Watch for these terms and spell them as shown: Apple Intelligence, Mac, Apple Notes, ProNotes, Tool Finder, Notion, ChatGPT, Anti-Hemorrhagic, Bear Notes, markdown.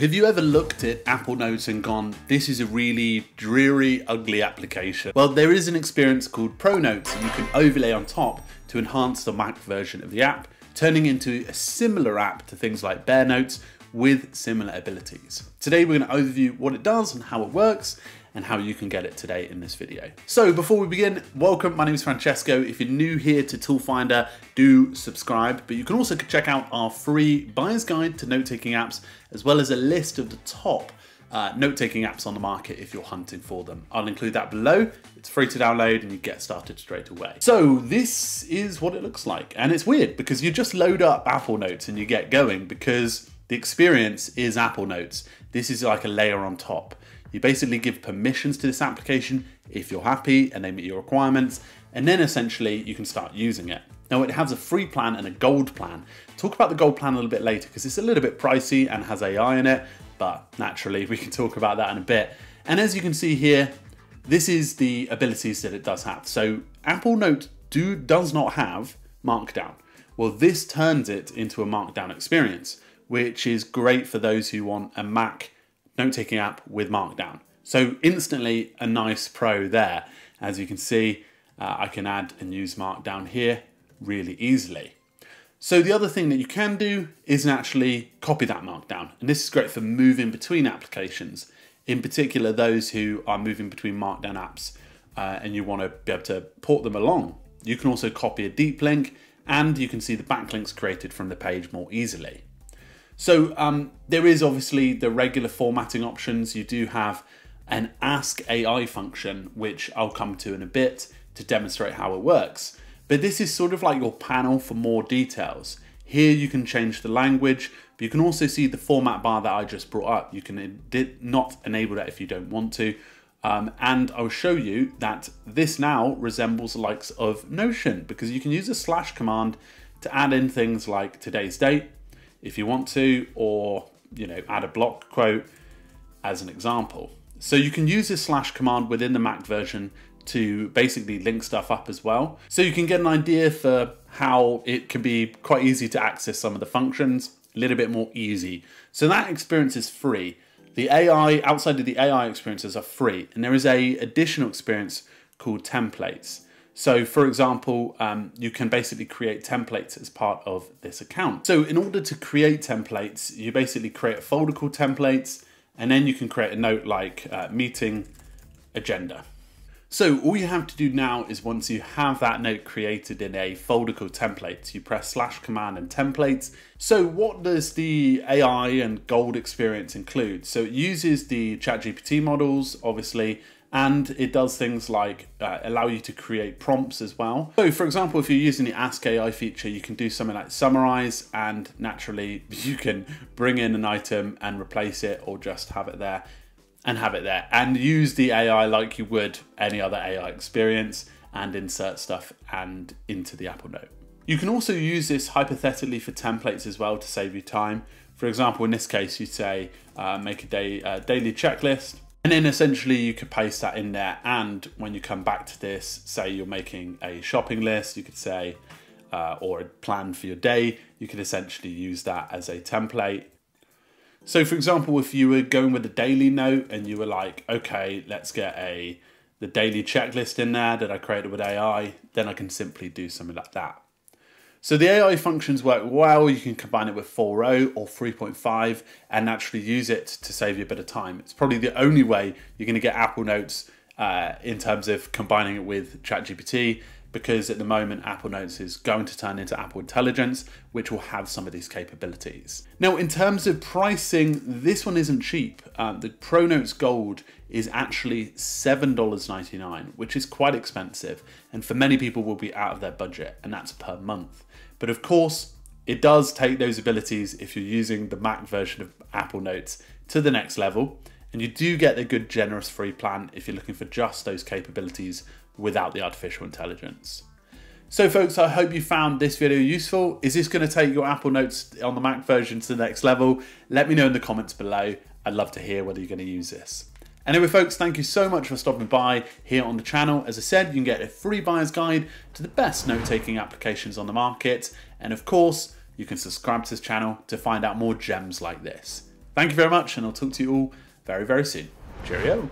Have you ever looked at Apple Notes and gone, this is a really dreary, ugly application? Well, there is an experience called ProNotes that you can overlay on top to enhance the Mac version of the app, turning into a similar app to things like Bear Notes with similar abilities. Today, we're going to overview what it does and how it works, and how you can get it today in this video. So before we begin, welcome, my name is Francesco. If you're new here to Tool Finder, do subscribe, but you can also check out our free buyer's guide to note-taking apps, as well as a list of the top note-taking apps on the market if you're hunting for them. I'll include that below. It's free to download and you get started straight away. So this is what it looks like. And it's weird because you just load up Apple Notes and you get going because the experience is Apple Notes. This is like a layer on top. You basically give permissions to this application if you're happy and they meet your requirements, and then essentially you can start using it. Now it has a free plan and a gold plan. Talk about the gold plan a little bit later because it's a little bit pricey and has AI in it, but naturally we can talk about that in a bit. And as you can see here, this is the abilities that it does have. So Apple Notes does not have Markdown. Well, this turns it into a Markdown experience, which is great for those who want a Mac note-taking app with Markdown. So instantly a nice pro there. As you can see, I can add and use Markdown here really easily. So the other thing that you can do is actually copy that Markdown. And this is great for moving between applications, in particular those who are moving between Markdown apps and you want to be able to port them along. You can also copy a deep link and you can see the backlinks created from the page more easily. So there is obviously the regular formatting options. You do have an Ask AI function, which I'll come to in a bit to demonstrate how it works. But this is sort of like your panel for more details. Here you can change the language, but you can also see the format bar that I just brought up. You can not enable that if you don't want to. And I'll show you that this now resembles the likes of Notion because you can use a slash command to add in things like today's date, if you want to, or you know, add a block quote as an example. So you can use this slash command within the Mac version to basically link stuff up as well. So you can get an idea for how it can be quite easy to access some of the functions, a little bit more easy. So that experience is free. The AI, outside of the AI experiences are free, and there is a additional experience called templates. So for example, you can basically create templates as part of this account. So in order to create templates, you basically create a folder called templates, and then you can create a note like meeting agenda. So all you have to do now is once you have that note created in a folder called templates, you press slash command and templates. So what does the AI and gold experience include? So it uses the ChatGPT models, obviously, and it does things like allow you to create prompts as well. So for example, if you're using the Ask AI feature, you can do something like summarize, and naturally you can bring in an item and replace it or just have it there and use the AI like you would any other AI experience and insert stuff and into the Apple Note. You can also use this hypothetically for templates as well to save you time. For example, in this case, you say, make a daily checklist. And then essentially you could paste that in there, and when you come back to this, say you're making a shopping list, you could say, or a plan for your day, you could essentially use that as a template. So for example, if you were going with a daily note and you were like, okay, let's get the daily checklist in there that I created with AI, then I can simply do something like that. So the AI functions work well. You can combine it with 4.0 or 3.5 and naturally use it to save you a bit of time. It's probably the only way you're going to get Apple Notes in terms of combining it with ChatGPT, because at the moment Apple Notes is going to turn into Apple Intelligence, which will have some of these capabilities. Now in terms of pricing, this one isn't cheap. The ProNotes Gold is actually $7.99, which is quite expensive, and for many people will be out of their budget, and that's per month. But of course, it does take those abilities if you're using the Mac version of Apple Notes to the next level, and you do get a good generous free plan if you're looking for just those capabilities without the artificial intelligence. So folks, I hope you found this video useful. Is this going to take your Apple Notes on the Mac version to the next level? Let me know in the comments below. I'd love to hear whether you're going to use this. Anyway, folks, thank you so much for stopping by here on the channel. As I said, you can get a free buyer's guide to the best note-taking applications on the market. And of course, you can subscribe to this channel to find out more gems like this. Thank you very much, and I'll talk to you all very, very soon. Cheerio.